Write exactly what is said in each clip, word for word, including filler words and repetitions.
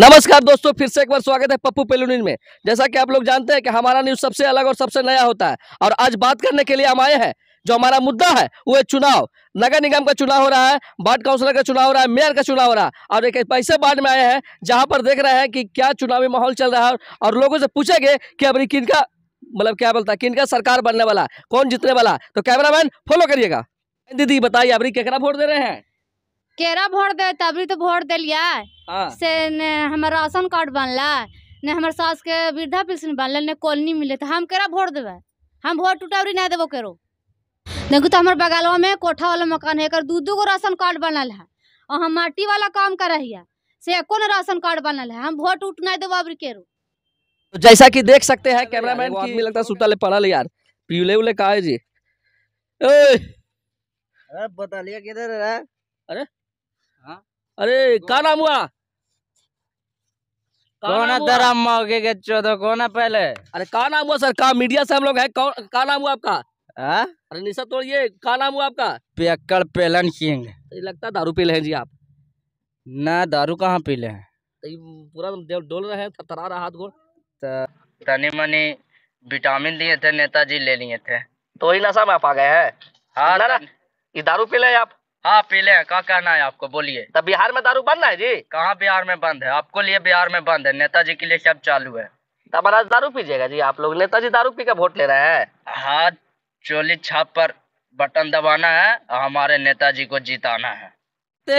नमस्कार दोस्तों, फिर से एक बार स्वागत है पप्पू पेलू न्यूज में। जैसा कि आप लोग जानते हैं कि हमारा न्यूज सबसे अलग और सबसे नया होता है, और आज बात करने के लिए हम आए हैं। जो हमारा मुद्दा है वो है चुनाव। नगर निगम का चुनाव हो रहा है, वार्ड काउंसिलर का चुनाव हो रहा है, मेयर का चुनाव हो रहा है, और एक ऐसे वार्ड में आए हैं जहाँ पर देख रहे हैं कि क्या चुनावी माहौल चल रहा है, और लोगों से पूछेंगे कि अब किन का मतलब क्या बोलता है, किन का सरकार बनने वाला, कौन जीतने वाला। तो कैमरामैन फॉलो करिएगा। दीदी बताइए, अभी केकरा वोट दे रहे हैं? केरा वोट दे तभी तो वोट दिलिया। हाँ। से ने हमार राशन कार्ड बनला, ने हमार सास के वृद्धा पेंशन बनल, ने कॉलोनी मिले, तो हम केरा वोट देवे? हम वोट टूटावरी नहीं देवो केरो। देखो तो हमार बगलवा में कोठा वाला मकान है, एक दू दू गो राशन कार्ड बनल है, और हम माटी वाला काम कर रहिया से एको ने राशन कार्ड बनल है। हम वोट उठ नहीं देवो अबरी केरो। तो जैसा कि देख सकते हैं कैमरामैन की आदमी लगता सुतले पड़ल यार, पिउले उले का है जी। ए अरे बता लिया किधर है? अरे हाँ? अरे का नाम हुआ? कौन धर्म मौके के चौदह कौन है पहले? अरे का नाम हुआ सर? का मीडिया से हम लोग है। कौन का नाम हुआ आपका? हाँ? अरे निशा तोड़िए, का नाम हुआ आपका? पियक्कड़ पेलन किंग। लगता दारू पी ले हैं जी आप? ना दारू कहाँ पी ले हैं, पूरा डोल रहे हैं, थरथरा रहा हाथ गोल। तनी मनी विटामिन लिए थे नेताजी, ले लिए थे तो ही नशा में आप आ गए हैं। हाँ, ये दारू पी ले आप? हाँ पीले हैं। क्या कहना है आपको, बोलिए। तब बिहार में दारू बंद है जी? कहाँ बिहार में बंद है, आपको लिए बिहार में बंद है, नेताजी के लिए सब चालू है। तब महाराज दारू पीजिएगा जी आप लोग? नेताजी दारू पी के वोट ले रहे हैं। हाँ, चोली छाप पर बटन दबाना है और हमारे नेताजी को जिताना है।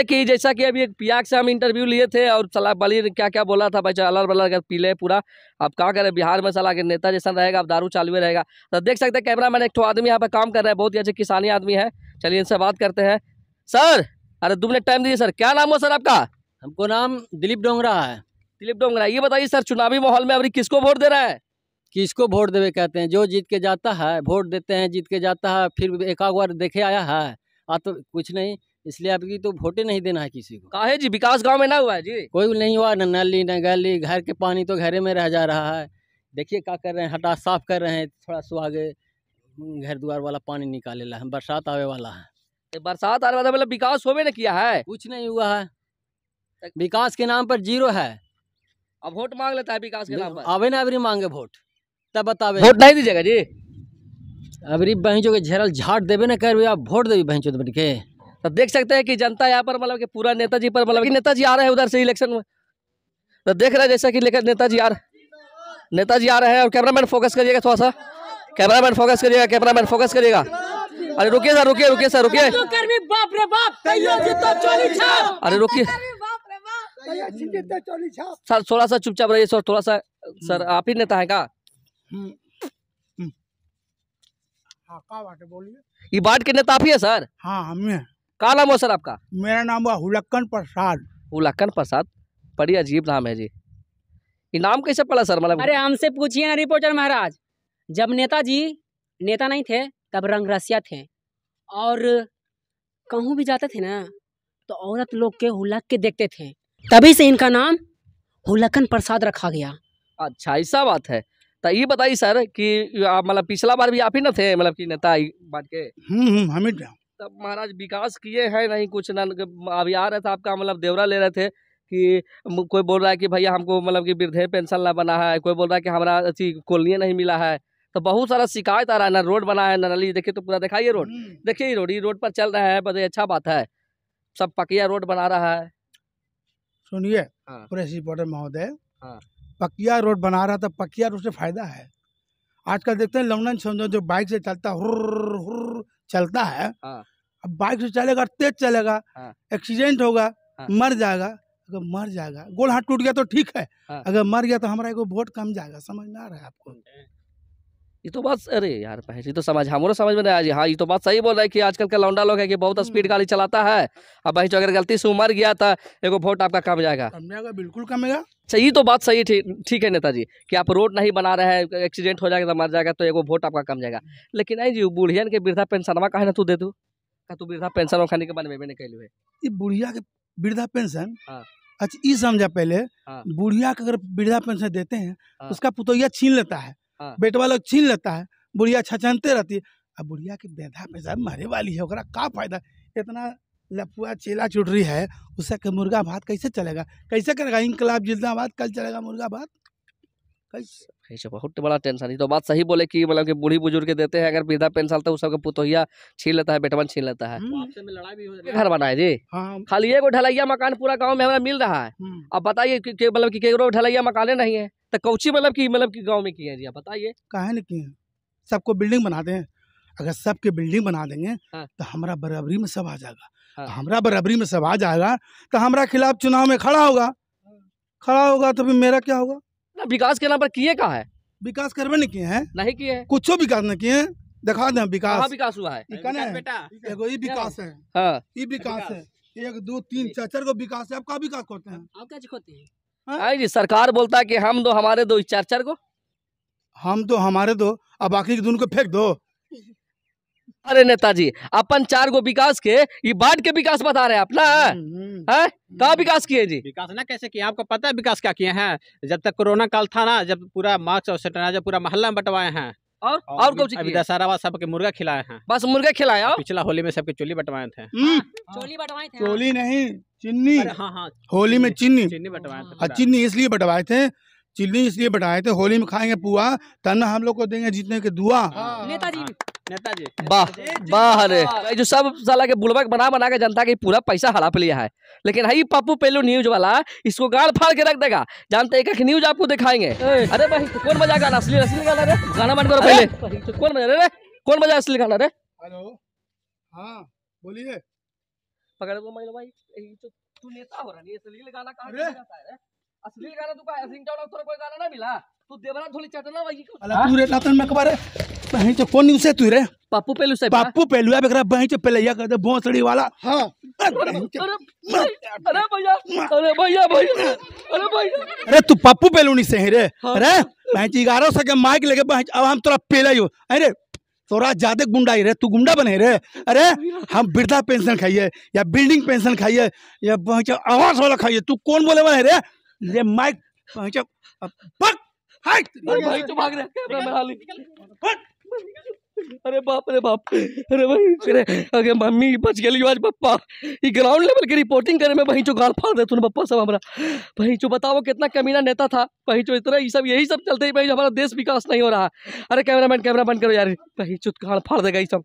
कि जैसा कि अभी एक पियाक से हम इंटरव्यू लिए थे, और सलाह बली क्या क्या बोला था, बच्चा अलर बलर पीले पूरा। अब क्या करें, बिहार में सलाह के नेता जैसा रहेगा, अब दारू चालू रहेगा। तो देख सकते हैं कैमरा मैन, एक तो आदमी यहाँ पे काम कर रहा है, बहुत ही अच्छे किसानी आदमी है। चलिए इनसे बात करते हैं। सर अरे तुमने टाइम दिए सर, क्या नाम हो सर आपका? हमको नाम दिलीप डोंगरा है। दिलीप डोंगरा, ये बताइए सर, चुनावी माहौल में अभी किसको वोट दे रहा है? किसको वोट देवे कहते हैं, जो जीत के जाता है वोट देते हैं, जीत के जाता है। फिर एक आग बार देखे आया है आ तो कुछ नहीं, इसलिए आपकी तो वोटे नहीं देना है किसी को। काहे जी, विकास गाँव में ना हुआ है जी? कोई नहीं हुआ, न नली न गली, घर के पानी तो घरे में रह जा रहा है। देखिए क्या कर रहे हैं, हटा साफ कर रहे हैं, थोड़ा सुहागे घर द्वार वाला पानी निकाले है, बरसात आवे वाला है। बरसात आ रहा था, मतलब विकास होवे ना किया है? कुछ नहीं हुआ है, विकास के नाम पर जीरो है। अब वोट मांग लेता है विकास के नाम पर, आवे ना अबरी मांगे वोट, तब बतावे वोट नहीं दीजिएगा जी। अबरी भैंसों के झेरल झाट देवे ना कर, आप वोट देवी भैंसों बन के। तब देख सकते हैं कि जनता यहाँ पर मतलब कि पूरा नेताजी पर, मतलब कि नेताजी आ रहे हैं उधर से इलेक्शन में, तो देख रहे हैं जैसा कि लेकर नेताजी आ रहे नेताजी आ रहे हैं। और कैमरामैन फोकस करिएगा थोड़ा सा, कैमरामैन फोकस करिएगा, कैमरामैन फोकस करिएगा। अरे रुकिए सर, रुकिए रुकिए सर, रुकिए। बाप रे बाप, अरे रुकिए सर, थोड़ा सा चुपचाप रहिए सर, थोड़ा सा। सर आप ही नेता है का? ये वार्ड के नेता आप ही है सर? हाँ हम हैं। क्या नाम हो सर आपका? मेरा नाम हुआ हुलक्कन प्रसाद। हुलक्कन प्रसाद, बड़ी अजीब नाम है जी, ये नाम कैसे पड़ा सर? मतलब अरे हमसे पूछिए ना रिपोर्टर महाराज, जब नेताजी नेता नहीं थे तब रंग रसिया थे, और कहूँ भी जाते थे ना तो औरत लोग के हुलक के देखते थे, तभी से इनका नाम हुलक्कन प्रसाद रखा गया। अच्छा ऐसा बात है। तो ये बताइए सर कि आप मतलब पिछला बार भी आप ही न थे, मतलब कि नेता बात के? हम्म हम ही थे। तब महाराज विकास किए हैं नहीं कुछ ना? अभी आ रहा था आपका मतलब देवरा ले रहे थे कि कोई बोल रहा है कि भैया हमको मतलब कि वृद्धा पेंशन ना बना है, कोई बोल रहा है कि हमारा अच्छी कॉलोनी नहीं मिला है, तो बहुत सारा शिकायत आ रहा है ना, रोड बना है ना नली। देखिए तो पूरा दिखाइए रोड, देखिए ये रोड, ये रोड पर चल रहा है, बड़े अच्छा बात है, सब पकिया रोड बना रहा है। सुनिए प्रेस रिपोर्टर महोदय, पकिया रोड बना रहा था, पकिया रोड से फायदा है। आजकल देखते हैं लौंडन समझो जो बाइक से चलता हुर्र, हुर्र, चलता है। अब बाइक से चलेगा, तेज चलेगा, एक्सीडेंट होगा, मर जाएगा। अगर मर जाएगा, गोल हाथ टूट गया तो ठीक है, अगर मर गया तो हमारा एगो वोट कम जाएगा। समझ में आ रहा है आपको ये तो बात? अरे यार ये तो समझ हमारे समझ में नहीं आया जी। हाँ ये तो बात सही बोल रहा है कि आजकल का लौंडा लोग है कि बहुत स्पीड गाड़ी चलाता है, अब भाई जो अगर गलती से उमर गया था एगो वोट आपका कम जाएगा, कमेगा, बिल्कुल कमेगा। अच्छा ये तो बात सही ठीक ठीक है नेताजी कि आप रोड नहीं बना रहे हैं, एक्सीडेंट हो जाएगा तो मर जाएगा तो एगो वोट आपका कम जाएगा। लेकिन नहीं जी, बुढ़िया के वृद्धा पेंशनवा कहे ना तू दे दू, तू वृद्धा पेंशन खाने के बनबे नहीं कैलू। बुढ़िया के वृद्धा पेंशन? अच्छा ये समझा, पहले बुढ़िया के अगर वृद्धा पेंशन देते हैं उसका पुतोहिया छीन लेता है, बेटवा लोग छीन लेता है, बुढ़िया छछनते रहती है। अब बुढ़िया की बेधा पेंशन मरे वाली है, ओकरा का फायदा, इतना लपुआ चेला चुटरी है, उसका मुर्गा भात कैसे चलेगा, कैसे करेगा इनकलाब जिंदाबाद, कल चलेगा मुर्गा भात कैसे। बहुत बड़ा टेंशन, तो बात सही बोले कि मतलब कि बूढ़ी बुजुर्ग के देते हैं, अगर वृद्धा पेंशन तो उसका पुतोहिया छीन लेता है, बेटवन छीन लेता है। आपसे में लड़ाई भी हो रही है, घर बनाए जी हाँ। खाली एगो ढलैया मकान पूरा गाँव में हमें मिल रहा है। अब बताइए मतलब की ढलैया मकाने नहीं है तो कौची मतलब की मतलब की गाँव में किए जी, आप बताइए कहा नहीं किए। सबको बिल्डिंग बनाते हैं, अगर सबके बिल्डिंग बना देंगे हाँ। तो हमारा बराबरी में सब आ जाएगा हाँ। हमारा बराबरी में सब आ जाएगा तो हमारा खिलाफ चुनाव में खड़ा होगा, खड़ा होगा तो फिर मेरा क्या होगा। ना विकास के नाम पर किए का है, विकास करवे नहीं किए हैं, नहीं किए हैं, कुछ विकास नहीं किए हैं। दिखा दें विकास, विकास हुआ है, विकास है, विकास है, एक दो तीन चार चार को विकास है। आप का विकास करते हैं, सरकार बोलता है की हम दो हमारे दो चार चार को, हम दो हमारे दो, अब बाकी के दोनों को फेंक दो। अरे नेताजी अपन चार गो विकास के ये बाढ़ के विकास बता रहे हैं आप ना, है कहाँ विकास किए जी, विकास ना कैसे किए। आपको पता है विकास क्या किए हैं, जब तक कोरोना काल था ना, जब पूरा मास्क और सेटेनाइजर पूरा मोहल्ला में बंटवाए हैं, और और कुछ अभी दशहरा बाद सबके मुर्गा खिलाए हैं, बस मुर्गा खिलाए। पिछला होली में सबके चोली बंटवाए थे, चोली बंटवाए थे, चोली नहीं चिन्नी, होली में चिन्नी चिन्नी बंटवाए थे, चिन्नी इसलिए बंटवाए थे, चिल्ली इसलिए बढ़ाए थे, होली में खाएंगे पुआ तना हम लोग को देंगे जीतने के दुआ। नेताजी नेताजी वाह वाह, अरे जो सब साला के बुलबक बना बना के जनता के पूरा पैसा हड़प लिया है, लेकिन है पप्पू पेलू न्यूज वाला इसको गाड़ फाड़ के रख देगा। जानते एक एक न्यूज आपको दिखाएंगे। अरे भाई कौन बजा गाना, असली असली गाना रे, गाना बंद करो पहले, कौन बजा रे, कौन बजा असली गाना रे। हेलो हाँ बोलिए, पकड़ लो भाई, तू नेता हो रहा है, असली गाना कहाँ जाता है रे, असली गाना तू का असिंग चावला तोरा कोई गाना ना मिला, तू देवरा धोली चटना वही को अला तू रे लातन में कबारे बहन तो कोन न्यूज़ है तू रे। पप्पू पेलू से पप्पू पेलू अब एकरा बहन तो पेलैया कर दे भोंसड़ी वाला हां। अरे भैया अरे भैया भैया अरे भैया अरे तू पप्पू पेलू नहीं से रे, अरे बहन ग्यारह सौ के माइक लेके बहन अब हम तोरा पेलैयो, अरे तोरा ज्यादा गुंडाई रे, तू गुंडा बने रे। अरे हम वृद्धा पेंशन खाइए या बिल्डिंग पेंशन खाइए या बहन आवास वाला खाइए, तू कौन बोले बने रे, ये माइक पहुंचा पक हाय भाई तो भाग रहा है कैमरा में हाली। अरे बाप रे बाप, अरे भाई तेरे आगे मम्मी बच गेली आज पप्पा, ई ग्राउंड लेवल के रिपोर्टिंग करे में भाई जो गाल फाड़ दे तूने पप्पा सब हमरा। भाई जो बताओ कितना कमीना नेता था भाई जो, इतना ये सब यही सब चलते ही भाई हमारा देश विकास नहीं हो रहा। अरे कैमरामैन कैमरा बंद करो यार, भाई जो गाल फाड़ देगा ये सब।